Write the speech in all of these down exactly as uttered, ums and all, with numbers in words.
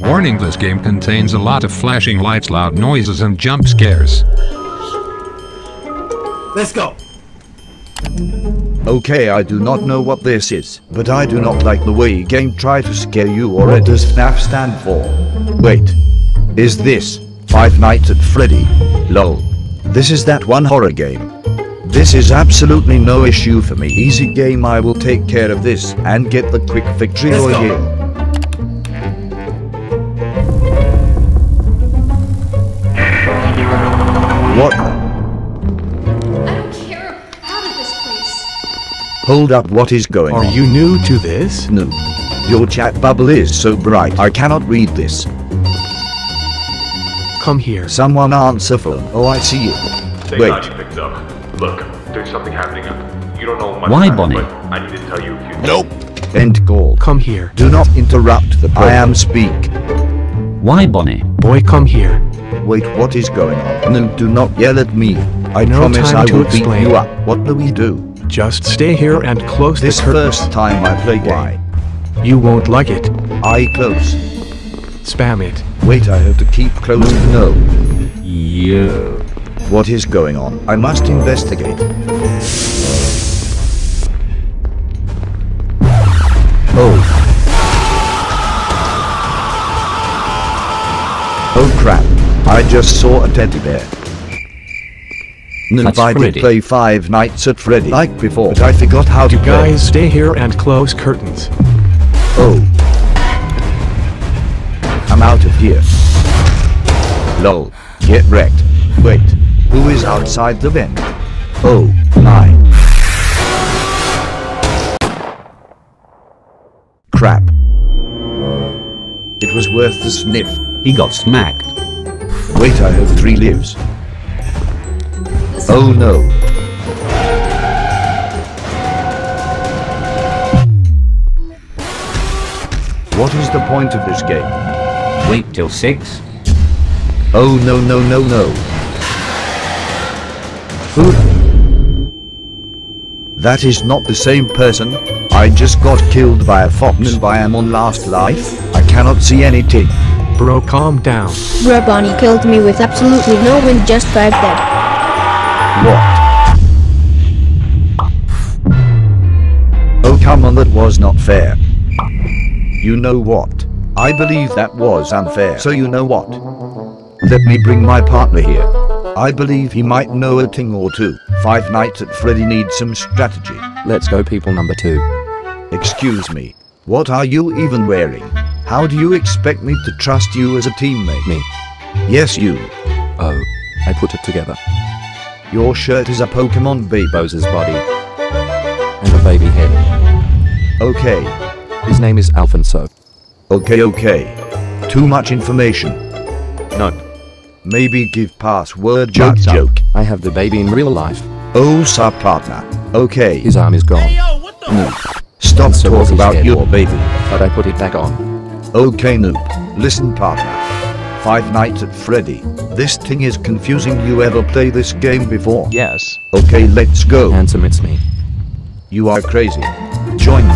Warning, this game contains a lot of flashing lights, loud noises, and jump scares. Let's go! Okay, I do not know what this is, but I do not like the way game try to scare you, or it does FNAF stand for. Wait. Is this Five Nights at Freddy? Lol. This is that one horror game. This is absolutely no issue for me. Easy game, I will take care of this and get the quick victory or heal. What? I don't care. Out of this place. Hold up, what is going on? Are you new to this? No. Your chat bubble is so bright, I cannot read this. Come here. Someone answer phone. Oh, I see you. Thank Wait. God you picked up. Look, there's something happening up. You don't know much Why, Bonnie? But I need to tell you if you Nope. End call. Come here. Do not interrupt the program. I am speak. Why, Bonnie? Boy, come here. Wait, what is going on? No, do not yell at me. I no promise I will beat you up. What do we do? Just stay here and close this curtain. This first time I play game. Why? You won't like it. I close. Spam it. Wait, I have to keep closing. No. Yeah. What is going on? I must investigate. Oh. Oh crap, I just saw a teddy bear. That's I did play Five Nights at Freddy like before, but I forgot how to play. Guys, stay here and close curtains. Oh. I'm out of here. Lol. Get wrecked. Wait, who is outside the vent? Oh, my. Crap. It was worth the sniff. He got smacked. Wait, I have three lives. Oh no. What is the point of this game? Wait till six. Oh no no no no. Who? That is not the same person. I just got killed by a fox and I am on last life. I cannot see anything. Bro, calm down. Bro, Bonnie killed me with absolutely no wind just back then. What? Oh come on, that was not fair. You know what? I believe that was unfair. So you know what? Let me bring my partner here. I believe he might know a thing or two. Five Nights at Freddy needs some strategy. Let's go, people number two. Excuse me. What are you even wearing? How do you expect me to trust you as a teammate? Me? Yes, you. Oh, I put it together. Your shirt is a Pokemon Baboz's body. And a baby head. Okay. His name is Alfonso. Okay, okay. Too much information. No. Maybe give password joke joke. I have the baby in real life. Oh, sub partner. Okay. His arm is gone. Hey, yo, what the no. Stop so talking about your baby. But I put it back on. Okay noob, listen partner. Five Nights at Freddy. This thing is confusing. You ever play this game before? Yes. Okay, let's go. Handsome, it's me. You are crazy. Join me.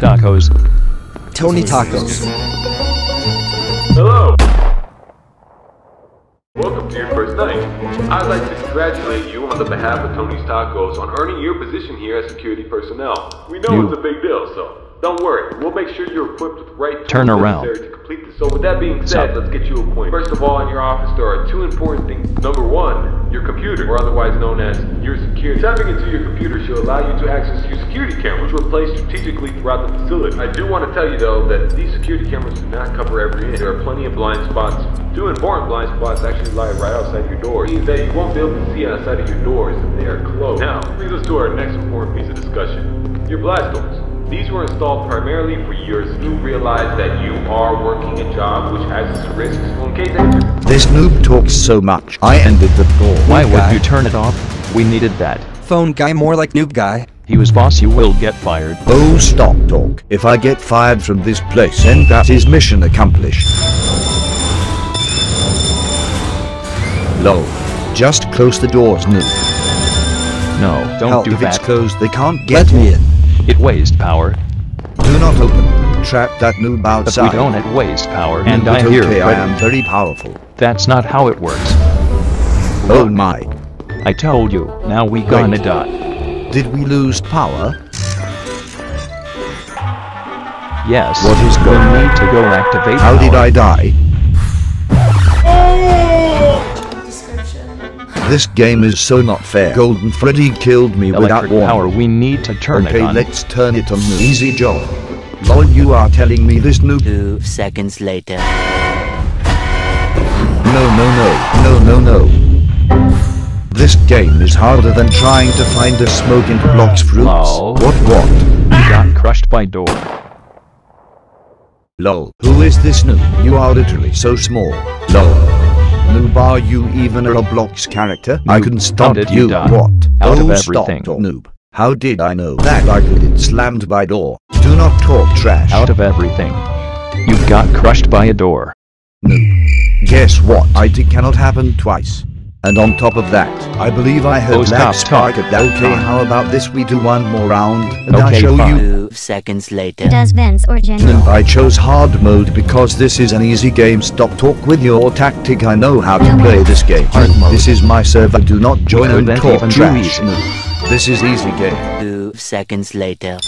Tacos. Tony Tacos. Hello. Welcome to your first night. I'd like to congratulate you on the behalf of Tony's Tacos on earning your position here as security personnel. We know you. It's a big deal, so don't worry. We'll make sure you're equipped with the right tools Turn around. necessary to complete this. So with that being said, let's get you acquainted. First of all, in your office there are two important things. Number one, your computer, or otherwise known as your security. Tapping into your computer should allow you to access your security cameras, which were placed strategically throughout the facility. I do want to tell you though that these security cameras do not cover every inch. There are plenty of blind spots. Two important blind spots actually lie right outside your door, meaning that you won't be able to see outside of your doors if they are closed. Now, brings us to our next important piece of discussion. Your blast doors. These were installed primarily for years. You realize that you are working a job which has its risks. In case this noob talks so much, I ended the door. Why would you turn it off? We needed that. Phone guy, more like noob guy. He was boss, you will get fired. Oh, stop talk. If I get fired from this place, then that is mission accomplished. Lol. Just close the doors. No. No, don't Help do if that. If it's closed, they can't get me in. It wastes power. Do not open. Trap that noob outside. But we don't it waste power. And I hear okay, I am very powerful. That's not how it works. Oh my. I told you. Now we gonna Wait. die. Did we lose power? Yes. What is going on? We need to go activate How power. did I die? This game is so not fair. Golden Freddy killed me Electric without warning. Power. We need to turn okay, it on. Okay, let's turn it on. Easy job. Lol, you are telling me this noob. Two seconds later. No, no, no, no, no, no. This game is harder than trying to find a smoke and blocks fruits. Lol. What? What? You got crushed by door. Lol. Who is this noob? You are literally so small. Lol. Noob, are you even a Roblox character? Noob, I can stop you. you what? Out oh, of everything. Stop, noob. How did I know that I could get slammed by door? Do not talk trash. Out of everything. You got crushed by a door. Noob. Guess what? It cannot happen twice. And on top of that, I believe I heard oh, that spark at that. Okay, how about this? We do one more round, and okay, I'll show fine. you. Two seconds later. Does Vance or General? I chose hard mode because this is an easy game. Stop talk with your tactic. I know how to play this game. Hard mode. This is my server. Do not join and talk trash. This is easy game. Two seconds later.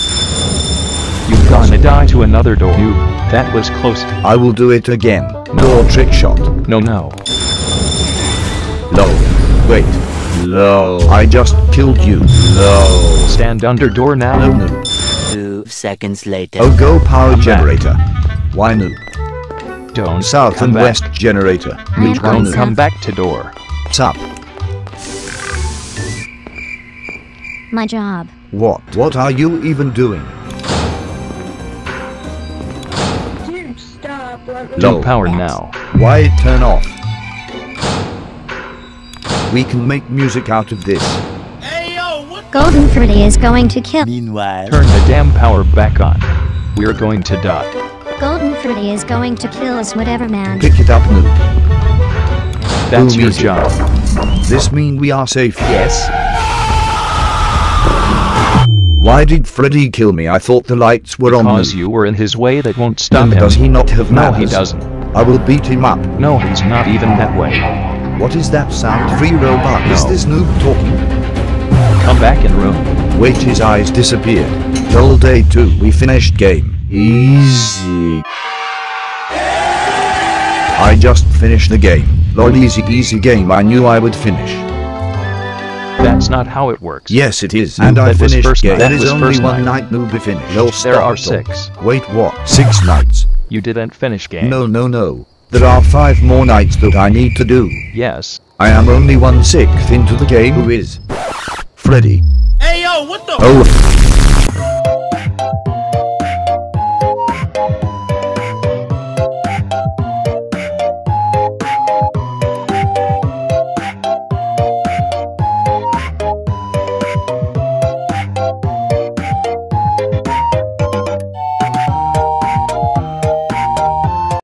You're gonna die to another door. You. That was close. I will do it again. Door trick shot. No, no. No. Wait. No. I just killed you. No. Stand under door now. No, no. Two seconds later. Oh, go power Come generator. Back. Why no? Don't. South and back. west generator. Which one? Don't come back to door. Sup. My job. What? What are you even doing? Dude, stop. Low no. power now. Why turn off? We can make music out of this. Hey, yo, what Golden Freddy is going to kill. Meanwhile, turn the damn power back on. We're going to die. Golden Freddy is going to kill us, whatever, man. Pick it up, noob. That's Ooh, your music. job. This mean we are safe. Yes. Why did Freddy kill me? I thought the lights were on. Because you were in his way. That won't stop and him. Does he not have manners? No, he doesn't. I will beat him up. No, he's not even that way. What is that sound? Free robot. No. Is this noob talking? Come back in room. Wait, his eyes disappeared. All day two. We finished game. Easy. I just finished the game. Lol, easy, easy game. I knew I would finish. That's not how it works. Yes, it is. And that I finished first game. That, that is only one night, night noob finished. No, there are six. Talk. Wait, what? Six nights. You didn't finish game. No, no, no. There are five more nights that I need to do. Yes. I am only one sixth into the game. Who is Freddy? Hey yo, what the? Oh.